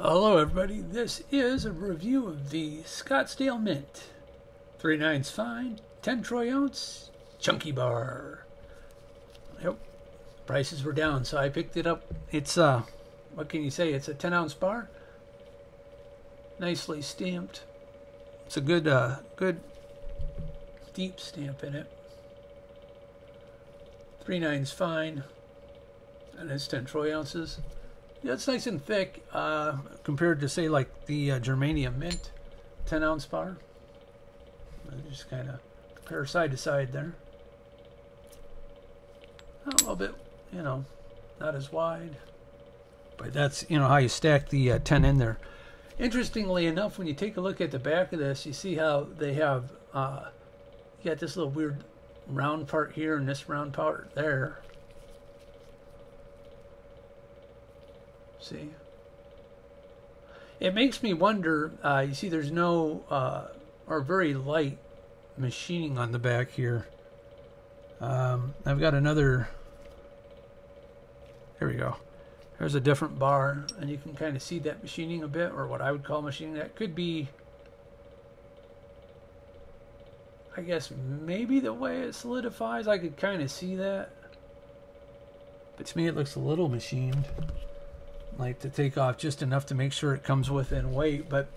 Hello everybody, this is a review of the Scottsdale Mint. 3/9 fine, 10 troy ounce, chunky bar. Yep, prices were down, so I picked it up. It's, what can you say, it's a 10 ounce bar. Nicely stamped. It's a good, good deep stamp in it. 3/9's fine, and it's 10 troy ounces. Yeah, it's nice and thick compared to, say, like the Germania mint 10-ounce bar. I'll just kind of compare side to side there. A little bit, you know, not as wide. But that's, you know, how you stack the 10 in there. Interestingly enough, when you take a look at the back of this, you see how they have, you got this little weird round part here and this round part there. See, it makes me wonder, you see there's no or very light machining on the back here. I've got another, there we go, there's a different bar, and you can kind of see that machining a bit, or what I would call machining. That could be, I guess, maybe the way it solidifies. I could kind of see that, but to me it looks a little machined. Like to take off just enough to make sure it comes within weight. But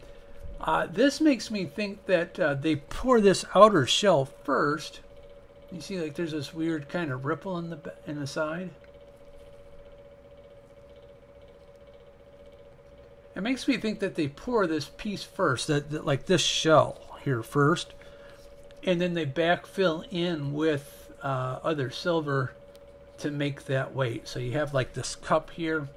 this makes me think that they pour this outer shell first. You see, like there's this weird kind of ripple in the side. It makes me think that they pour this piece first, that like this shell here first, and then they backfill in with other silver to make that weight. So you have like this cup here,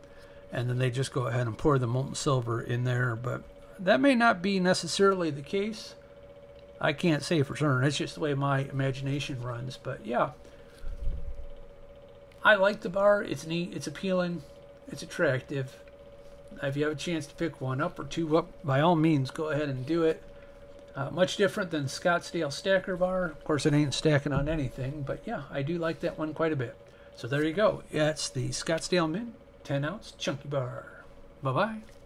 and then they just go ahead and pour the molten silver in there. But that may not be necessarily the case. I can't say for certain. It's just the way my imagination runs. But yeah, I like the bar. It's neat. It's appealing. It's attractive. If you have a chance to pick one up or two up, by all means, go ahead and do it. Much different than Scottsdale Stacker Bar. Of course, it ain't stacking on anything. But yeah, I do like that one quite a bit. So there you go. That's the Scottsdale Mint 10-ounce chunky bar. Bye-bye.